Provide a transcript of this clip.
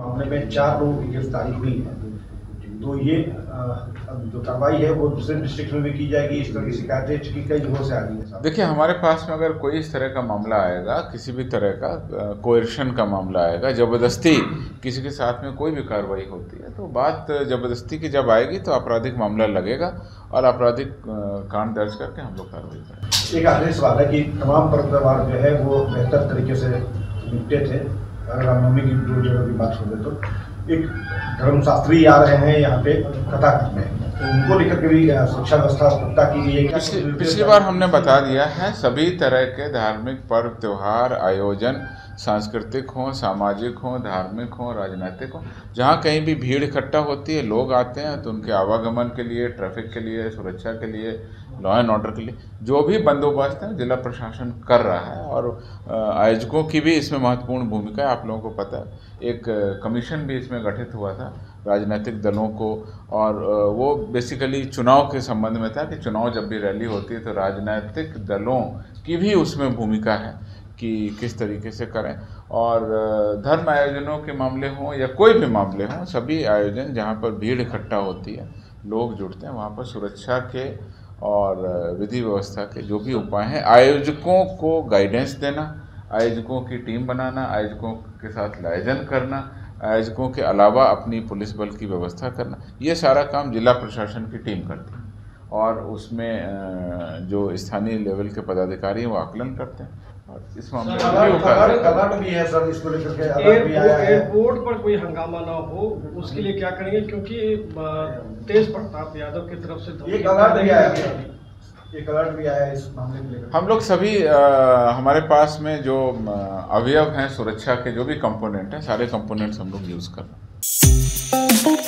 मामले में 4 लोगों की गिरफ्तारी हुई है, तो ये जो कार्रवाई है वो दूसरे डिस्ट्रिक्ट में भी की जाएगी। इस तरह की शिकायतें कई जगहों से आ रही है। देखिए, हमारे पास में अगर कोई इस तरह का मामला आएगा, किसी भी तरह का कोएर्शन का मामला आएगा, जबरदस्ती किसी के साथ में कोई भी कार्रवाई होती है, तो बात जबरदस्ती की जब आएगी तो आपराधिक मामला लगेगा और आपराधिक कांड दर्ज करके हम लोग कार्रवाई करेंगे। एक आखिरी सवाल है कि तमाम पर्व त्यौहार जो है वो बेहतर तरीके से निपटे थे, अगर रामनवमी की दो जगह की बात हो तो एक धर्मशास्त्री आ रहे हैं यहाँ पे कथा करने, तो उनको लेकर के भी सुरक्षा व्यवस्था पुख्ता की गई है। पिछली बार हमने बता दिया है, सभी तरह के धार्मिक पर्व त्यौहार आयोजन, सांस्कृतिक हों, सामाजिक हों, धार्मिक हों, राजनीतिक हों, जहाँ कहीं भी भीड़ इकट्ठा होती है, लोग आते हैं, तो उनके आवागमन के लिए, ट्रैफिक के लिए, सुरक्षा के लिए, लॉ एंड ऑर्डर के लिए जो भी बंदोबस्त है जिला प्रशासन कर रहा है और आयोजकों की भी इसमें महत्वपूर्ण भूमिका है। आप लोगों को पता है, एक कमीशन भी इसमें गठित हुआ था राजनीतिक दलों को, और वो बेसिकली चुनाव के संबंध में था कि चुनाव जब भी रैली होती है तो राजनीतिक दलों की भी उसमें भूमिका है कि किस तरीके से करें। और धर्म आयोजनों के मामले हों या कोई भी मामले हों, सभी आयोजन जहाँ पर भीड़ इकट्ठा होती है, लोग जुड़ते हैं, वहाँ पर सुरक्षा के और विधि व्यवस्था के जो भी उपाय हैं, आयोजकों को गाइडेंस देना, आयोजकों की टीम बनाना, आयोजकों के साथ लायजन करना, आयोजकों के अलावा अपनी पुलिस बल की व्यवस्था करना, ये सारा काम जिला प्रशासन की टीम करती है और उसमें जो स्थानीय लेवल के पदाधिकारी हैं वो आकलन करते हैं। और इस मामले में भी है सर, इसको लेकर के एयरपोर्ट पर कोई हंगामा ना हो उसके लिए क्या करेंगे, क्योंकि तेज प्रताप यादव की तरफ से एक अलर्ट भी आया है इस मामले को लेकर। हम लोग सभी हमारे पास में जो अवयव हैं सुरक्षा के, जो भी कंपोनेंट हैं, सारे कंपोनेंट्स हम लोग यूज़ कर रहे हैं।